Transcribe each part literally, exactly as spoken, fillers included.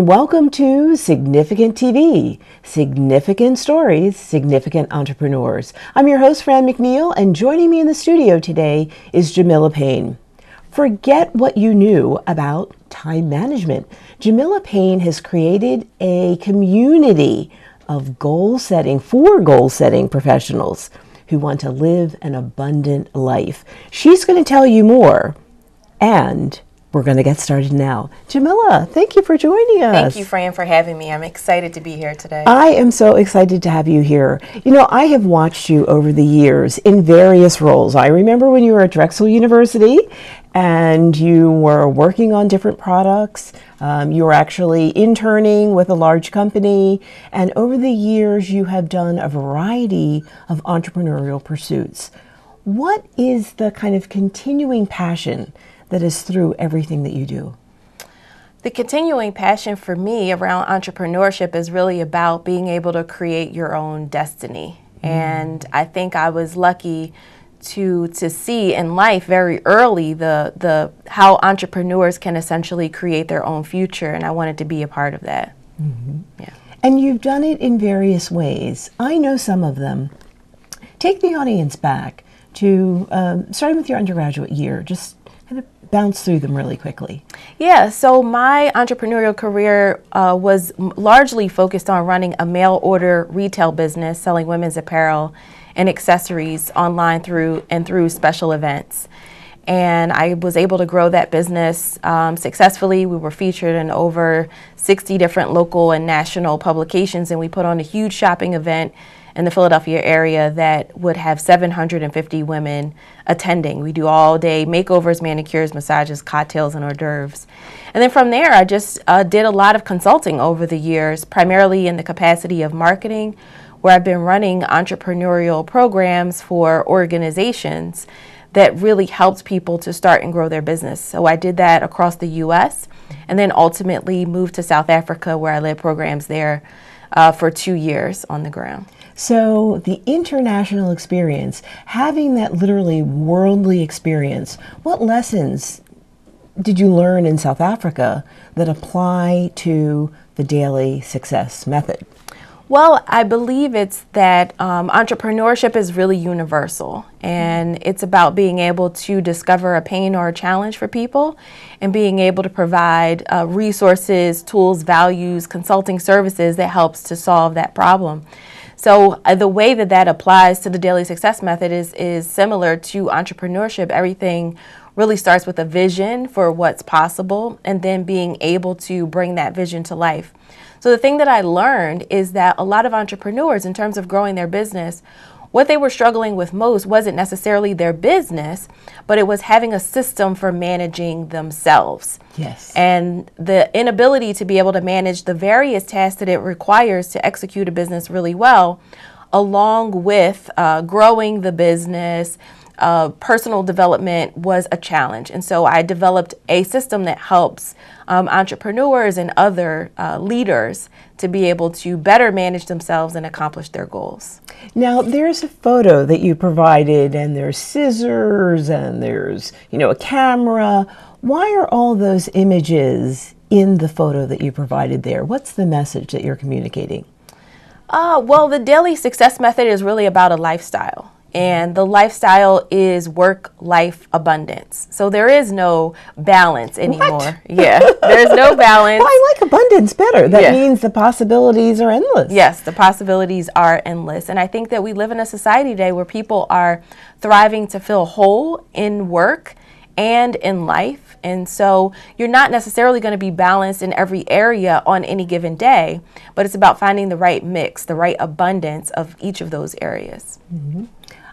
and welcome to Significant T V, Significant Stories, Significant Entrepreneurs. I'm your host, Fran McNeil, and joining me in the studio today is Jamila Payne. Forget what you knew about time management. Jamila Payne has created a community of goal-setting, for goal-setting professionals who want to live an abundant life. She's going to tell you more, and we're going to get started now. Jamila, thank you for joining us. Thank you, Fran, for having me. I'm excited to be here today. I am so excited to have you here. You know, I have watched you over the years in various roles. I remember when you were at Drexel University and you were working on different products. Um, you were actually interning with a large company. And over the years, you have done a variety of entrepreneurial pursuits. What is the kind of continuing passion that is through everything that you do? The continuing passion for me around entrepreneurship is really about being able to create your own destiny. Mm. And I think I was lucky to to see in life very early the the how entrepreneurs can essentially create their own future, and I wanted to be a part of that. Mm-hmm. Yeah. And you've done it in various ways. I know some of them. Take the audience back to um, starting with your undergraduate year. Just bounce through them really quickly. Yeah, so my entrepreneurial career uh, was largely focused on running a mail order retail business, selling women's apparel and accessories online through and through special events. And I was able to grow that business um, successfully. We were featured in over sixty different local and national publications, and we put on a huge shopping event in the Philadelphia area that would have seven hundred fifty women attending. We do all day makeovers, manicures, massages, cocktails, and hors d'oeuvres. And then from there, I just uh, did a lot of consulting over the years, primarily in the capacity of marketing, where I've been running entrepreneurial programs for organizations that really helped people to start and grow their business. So I did that across the U S and then ultimately moved to South Africa, where I led programs there uh, for two years on the ground. So the international experience, having that literally worldly experience, what lessons did you learn in South Africa that apply to the Daily Success Method? Well, I believe it's that um, entrepreneurship is really universal, and it's about being able to discover a pain or a challenge for people and being able to provide uh, resources, tools, values, consulting services that helps to solve that problem. So uh, the way that that applies to the Daily Success Method is, is similar to entrepreneurship. Everything really starts with a vision for what's possible and then being able to bring that vision to life. So the thing that I learned is that a lot of entrepreneurs, in terms of growing their business, what they were struggling with most wasn't necessarily their business, but it was having a system for managing themselves. Yes. And the inability to be able to manage the various tasks that it requires to execute a business really well, along with uh, growing the business, uh, personal development was a challenge. And so I developed a system that helps um, entrepreneurs and other uh, leaders to be able to better manage themselves and accomplish their goals. Now, there's a photo that you provided, and there's scissors, and there's, you know, a camera. Why are all those images in the photo that you provided there? What's the message that you're communicating? Uh, well, the Daily Success Method is really about a lifestyle. And the lifestyle is work-life abundance. So there is no balance anymore. What? Yeah, there's no balance. Well, I like abundance better. That yeah. means the possibilities are endless. Yes, the possibilities are endless. And I think that we live in a society today where people are thriving to feel whole in work and in life. And so you're not necessarily going to be balanced in every area on any given day, but it's about finding the right mix, the right abundance of each of those areas. Mm-hmm.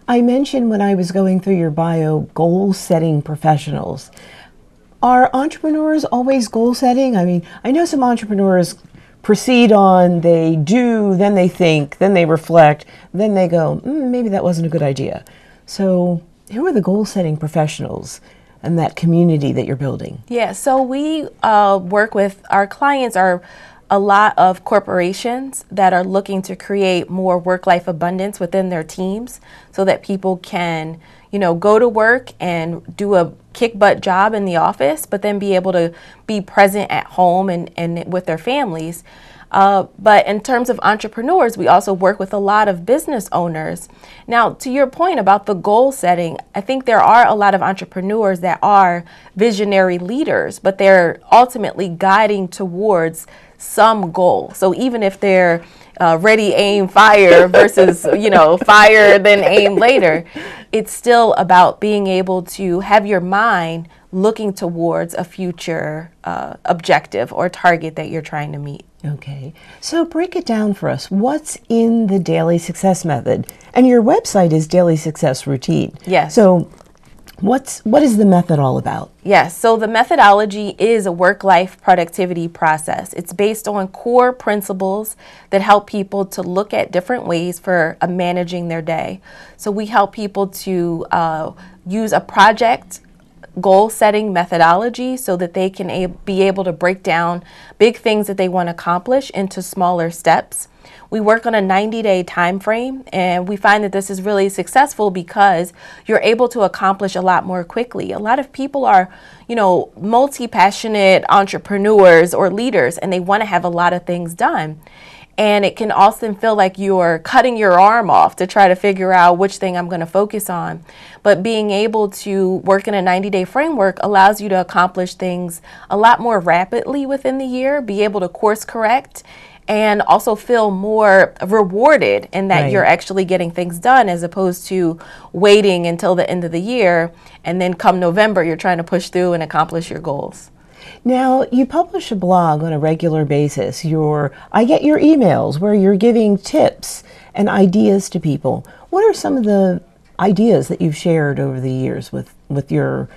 I mentioned when I was going through your bio, goal-setting professionals. Are entrepreneurs always goal-setting? I mean, I know some entrepreneurs proceed on, they do, then they think, then they reflect, then they go, mm, maybe that wasn't a good idea. So who are the goal-setting professionals and that community that you're building? Yeah, so we uh, work with our clients, our a lot of corporations that are looking to create more work-life abundance within their teams so that people can, you know, go to work and do a kick-butt job in the office, but then be able to be present at home and, and with their families. Uh, but in terms of entrepreneurs, we also work with a lot of business owners. Now, to your point about the goal setting, I think there are a lot of entrepreneurs that are visionary leaders, but they're ultimately guiding towards some goal. So even if they're uh, ready, aim, fire versus, you know, fire, then aim later, it's still about being able to have your mind looking towards a future uh, objective or target that you're trying to meet. Okay, so break it down for us. What's in the Daily Success Method? And your website is Daily Success Routine. Yes. So what's, what is the method all about? Yes, so the methodology is a work-life productivity process. It's based on core principles that help people to look at different ways for uh, managing their day. So we help people to uh, use a project goal-setting methodology so that they can a be able to break down big things that they want to accomplish into smaller steps. We work on a ninety-day time frame, and we find that this is really successful because you're able to accomplish a lot more quickly. A lot of people are, you know, multi-passionate entrepreneurs or leaders, and they want to have a lot of things done. And it can often feel like you're cutting your arm off to try to figure out which thing I'm going to focus on. But being able to work in a ninety-day framework allows you to accomplish things a lot more rapidly within the year, be able to course correct, and also feel more rewarded in that, right, you're actually getting things done as opposed to waiting until the end of the year. And then come November, you're trying to push through and accomplish your goals. Now, you publish a blog on a regular basis. Your, I get your emails where you're giving tips and ideas to people. What are some of the ideas that you've shared over the years with, with your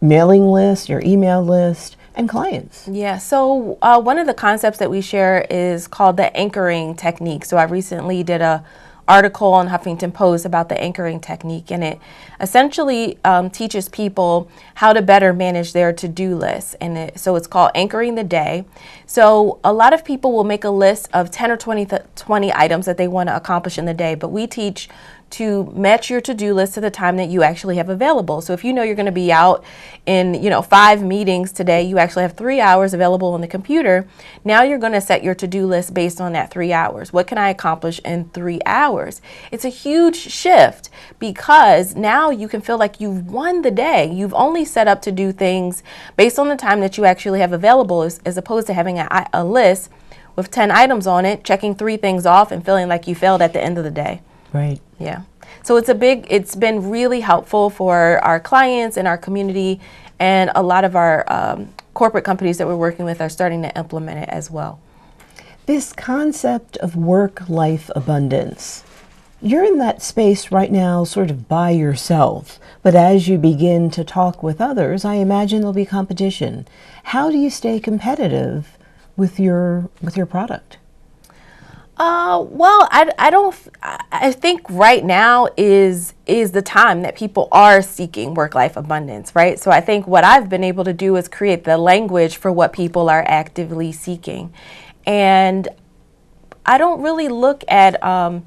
mailing list, your email list, and clients? Yeah, so uh, one of the concepts that we share is called the anchoring technique. So I recently did a article on Huffington Post about the anchoring technique, and it essentially um, teaches people how to better manage their to-do list. And it, so it's called anchoring the day. So a lot of people will make a list of ten or twenty items that they want to accomplish in the day, but we teach to match your to-do list to the time that you actually have available. So if you know you're going to be out in, you know, five meetings today, you actually have three hours available on the computer. Now you're going to set your to-do list based on that three hours. What can I accomplish in three hours? It's a huge shift because now you can feel like you've won the day. You've only set up to do things based on the time that you actually have available as, as opposed to having a, a list with ten items on it, checking three things off and feeling like you failed at the end of the day. Right. Yeah. So it's a big, it's been really helpful for our clients and our community, and a lot of our um, corporate companies that we're working with are starting to implement it as well. This concept of work-life abundance, you're in that space right now sort of by yourself, but as you begin to talk with others, I imagine there'll be competition. How do you stay competitive with your, with your product? Uh, well, I, I don't, I think right now is, is the time that people are seeking work-life abundance, right? So I think what I've been able to do is create the language for what people are actively seeking. And I don't really look at, um,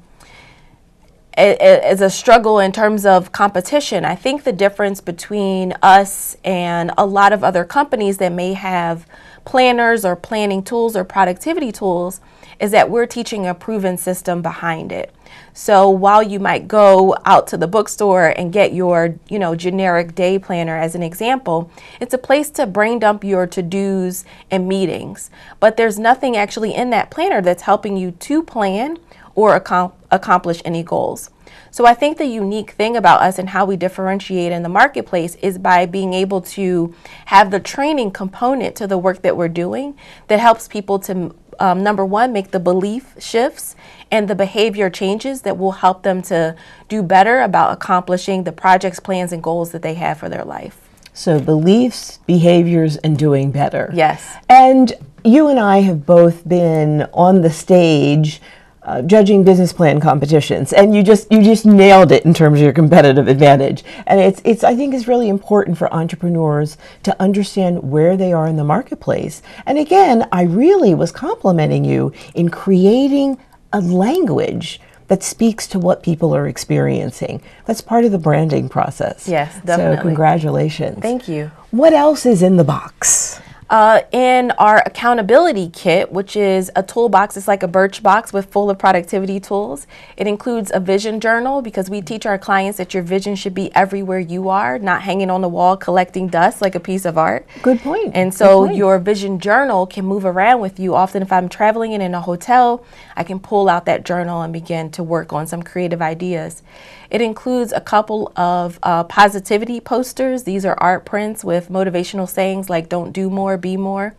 as a struggle in terms of competition. I think the difference between us and a lot of other companies that may have planners or planning tools or productivity tools is that we're teaching a proven system behind it. So while you might go out to the bookstore and get your, you know, generic day planner as an example, it's a place to brain dump your to-dos and meetings. But there's nothing actually in that planner that's helping you to plan or ac- accomplish any goals. So I think the unique thing about us and how we differentiate in the marketplace is by being able to have the training component to the work that we're doing that helps people to Um, number one, make the belief shifts and the behavior changes that will help them to do better about accomplishing the projects, plans, and goals that they have for their life. So beliefs, behaviors, and doing better. Yes. And you and I have both been on the stage uh, judging business plan competitions, and you just you just nailed it in terms of your competitive advantage. And it's it's I think it's really important for entrepreneurs to understand where they are in the marketplace. And again, I really was complimenting you in creating a language that speaks to what people are experiencing. That's part of the branding process. Yes, definitely. So congratulations. Thank you. What else is in the box? Uh, in our accountability kit, which is a toolbox, it's like a birch box with full of productivity tools. It includes a vision journal, because we teach our clients that your vision should be everywhere you are, not hanging on the wall collecting dust like a piece of art. Good point. And so point. Your vision journal can move around with you. Often if I'm traveling and in a hotel, I can pull out that journal and begin to work on some creative ideas. It includes a couple of uh, positivity posters. These are art prints with motivational sayings like "Don't do more, be more,"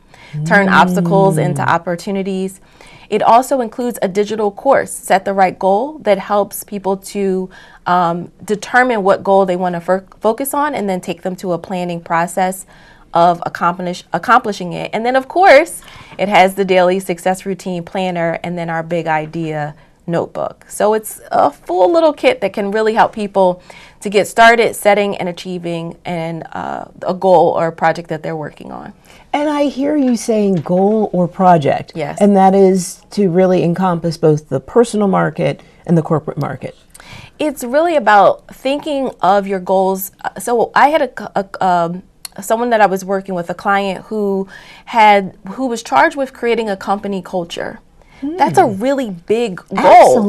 "Turn mm. obstacles into opportunities." It also includes a digital course, "Set the Right Goal," that helps people to um, determine what goal they want to focus on and then take them to a planning process of accomplish accomplishing it. And then, of course, it has the Daily Success Routine Planner and then our big idea notebook. So it's a full little kit that can really help people to get started setting and achieving and uh, a goal or a project that they're working on. And I hear you saying goal or project. Yes. And that is to really encompass both the personal market and the corporate market. It's really about thinking of your goals. So I had a, a um, someone that I was working with, a client who had who was charged with creating a company culture. That's a really big goal.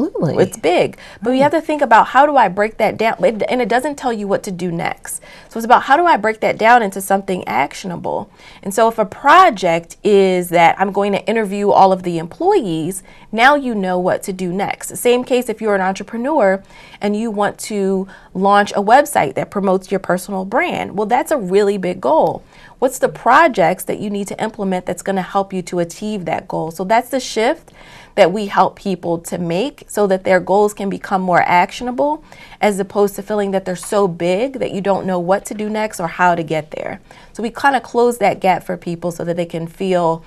Absolutely. It's big. But you have to think about, how do I break that down? And it doesn't tell you what to do next. So it's about, how do I break that down into something actionable? And so if a project is that I'm going to interview all of the employees, now you know what to do next. The same case if you're an entrepreneur and you want to launch a website that promotes your personal brand. Well, that's a really big goal. What's the projects that you need to implement that's going to help you to achieve that goal? So that's the shift that we help people to make, so that their goals can become more actionable, as opposed to feeling that they're so big that you don't know what to do next or how to get there. So we kind of close that gap for people so that they can feel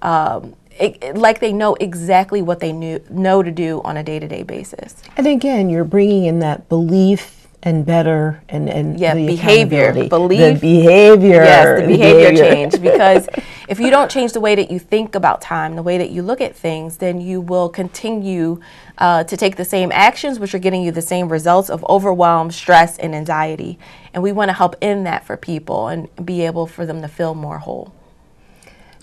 um, It, it, like they know exactly what they knew, know to do on a day-to-day basis. And again, you're bringing in that belief and better and, and yeah, the behavior, belief, the behavior, yes, the behavior, behavior. change. Because if you don't change the way that you think about time, the way that you look at things, then you will continue uh, to take the same actions, which are getting you the same results of overwhelm, stress, and anxiety. And we want to help end that for people and be able for them to feel more whole.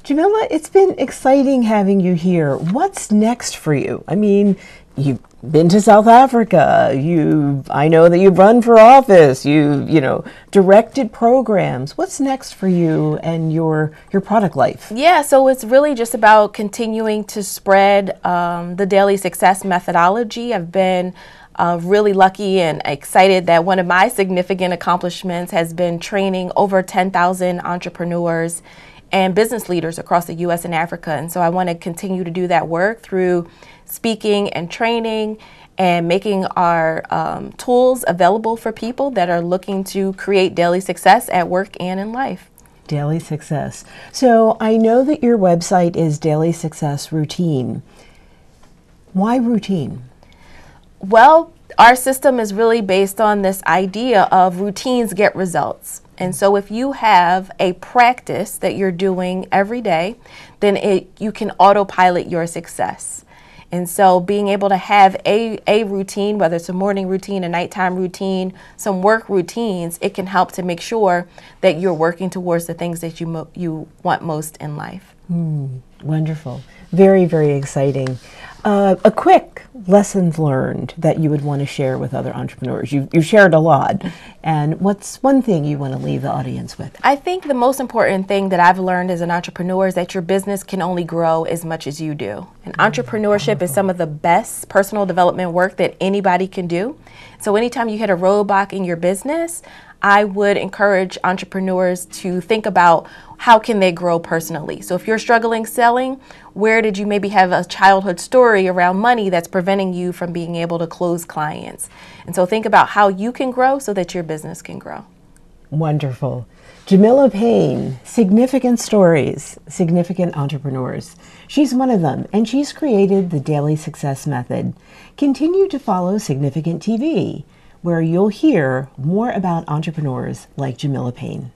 Jamila, it's been exciting having you here. What's next for you? I mean, you've been to South Africa. You, I know that you've run for office. You, you know, directed programs. What's next for you and your your product life? Yeah, so it's really just about continuing to spread um, the Daily Success methodology. I've been Uh, really lucky and excited that one of my significant accomplishments has been training over ten thousand entrepreneurs and business leaders across the U S and Africa. And so I want to continue to do that work through speaking and training and making our um, tools available for people that are looking to create daily success at work and in life. Daily success. So I know that your website is Daily Success Routine. Why routine? Well, our system is really based on this idea of routines get results. And so if you have a practice that you're doing every day, then it, you can autopilot your success. And so being able to have a, a routine, whether it's a morning routine, a nighttime routine, some work routines, it can help to make sure that you're working towards the things that you, mo you want most in life. Mm, wonderful. Very, very exciting. Uh, a quick lessons learned that you would want to share with other entrepreneurs. You, you've shared a lot. And what's one thing you want to leave the audience with? I think the most important thing that I've learned as an entrepreneur is that your business can only grow as much as you do. And entrepreneurship is some of the best personal development work that anybody can do. So anytime you hit a roadblock in your business, I would encourage entrepreneurs to think about how can they grow personally. So if you're struggling selling, where did you maybe have a childhood story around money that's preventing you from being able to close clients? And so think about how you can grow so that your business can grow. Wonderful. Jamila Payne, Significant Stories, Significant Entrepreneurs. She's one of them, and she's created the Daily Success Method. Continue to follow Significant T V, where you'll hear more about entrepreneurs like Jamila Payne.